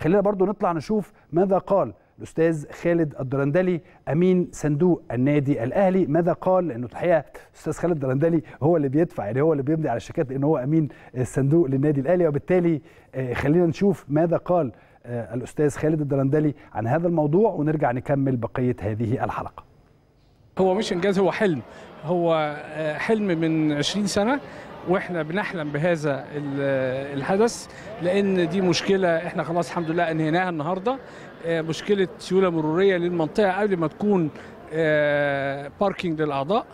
خلينا برضو نطلع نشوف ماذا قال الأستاذ خالد الدرندلي أمين صندوق النادي الأهلي، ماذا قال؟ لأنه الحقيقة الأستاذ خالد الدرندلي هو اللي بيدفع، يعني هو اللي بيمضي على الشيكات لأنه هو أمين الصندوق للنادي الأهلي، وبالتالي خلينا نشوف ماذا قال الأستاذ خالد الدرندلي عن هذا الموضوع ونرجع نكمل بقية هذه الحلقة. هو مش إنجاز، هو حلم، هو حلم من 20 سنة واحنا بنحلم بهذا الحدث، لان دي مشكله احنا خلاص الحمد لله انهيناها النهارده. مشكله سيوله مروريه للمنطقه قبل ما تكون باركينج للاعضاء.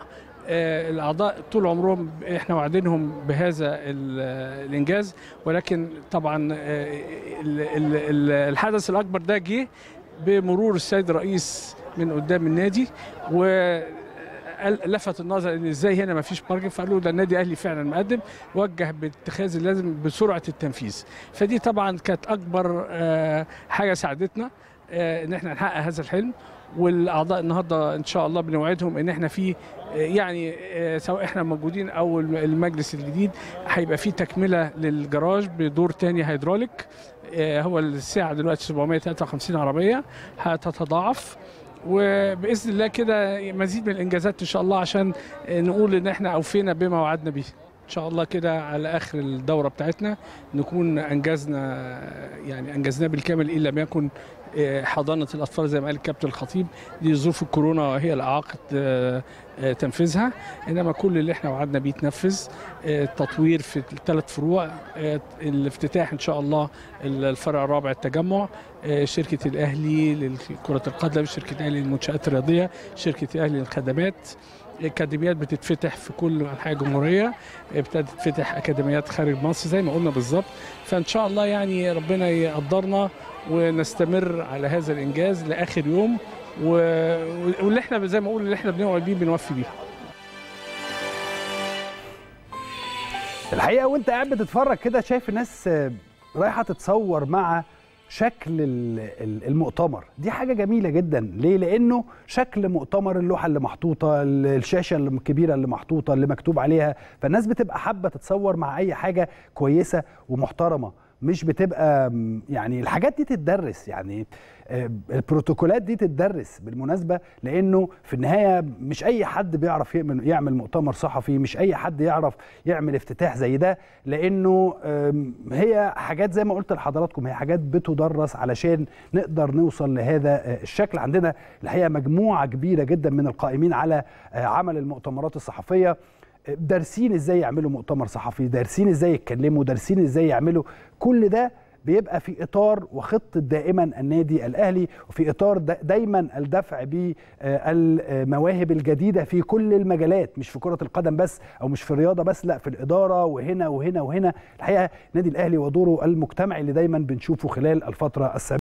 الاعضاء طول عمرهم احنا واعدينهم بهذا الانجاز، ولكن طبعا الحدث الاكبر ده جه بمرور السيد الرئيس من قدام النادي، و لفت النظر ان ازاي هنا ما فيش باركنج، فقالوا ده النادي الاهلي فعلا مقدم، وجه باتخاذ اللازم بسرعه التنفيذ. فدي طبعا كانت اكبر حاجه ساعدتنا ان احنا نحقق هذا الحلم. والاعضاء النهارده ان شاء الله بنوعدهم ان احنا في يعني سواء احنا موجودين او المجلس الجديد هيبقى في تكمله للجراج بدور ثاني هيدروليك، هو السعه دلوقتي 753 عربيه هتتضاعف، وباذن الله كده مزيد من الانجازات ان شاء الله عشان نقول ان احنا اوفينا بما وعدنا به. ان شاء الله كده على اخر الدوره بتاعتنا نكون انجزنا، يعني انجزناه بالكامل ان لم يكن حضانه الاطفال زي ما قال الكابتن الخطيب، دي ظروف الكورونا هي اللي اعاقت تنفيذها، انما كل اللي احنا وعدنا بيه اتنفذ. التطوير في الثلاث فروع، الافتتاح ان شاء الله الفرع الرابع التجمع، شركه الاهلي لكره القدم، شركه الاهلي للمنشآت الرياضيه، شركه الاهلي للخدمات، اكاديميات بتتفتح في كل انحاء الجمهوريه، ابتدت تفتح اكاديميات خارج مصر زي ما قلنا بالظبط. فان شاء الله يعني ربنا يقدرنا ونستمر على هذا الانجاز لاخر يوم، واللي احنا زي ما اقول اللي احنا بنوعد بيه بنوفي بيه. الحقيقه وانت قاعد بتتفرج كده شايف الناس رايحه تتصور مع شكل المؤتمر، دي حاجه جميله جدا. ليه؟ لانه شكل مؤتمر، اللوحه اللي محطوطه، الشاشه الكبيره اللي محطوطه اللي مكتوب عليها، فالناس بتبقى حابه تتصور مع اي حاجه كويسه ومحترمه، مش بتبقى يعني الحاجات دي تتدرس، يعني البروتوكولات دي تتدرس بالمناسبة، لأنه في النهاية مش أي حد بيعرف يعمل مؤتمر صحفي، مش أي حد يعرف يعمل افتتاح زي ده، لأنه هي حاجات زي ما قلت لحضراتكم هي حاجات بتدرس علشان نقدر نوصل لهذا الشكل. عندنا الحقيقة مجموعة كبيرة جدا من القائمين على عمل المؤتمرات الصحفية، دارسين ازاي يعملوا مؤتمر صحفي، دارسين ازاي يتكلموا، دارسين ازاي يعملوا، كل ده بيبقى في اطار وخطه دائما النادي الاهلي، وفي اطار دايما الدفع بالمواهب الجديده في كل المجالات، مش في كره القدم بس او مش في الرياضه بس، لا في الاداره وهنا وهنا وهنا. الحقيقه النادي الاهلي ودوره المجتمعي اللي دايما بنشوفه خلال الفتره السابقه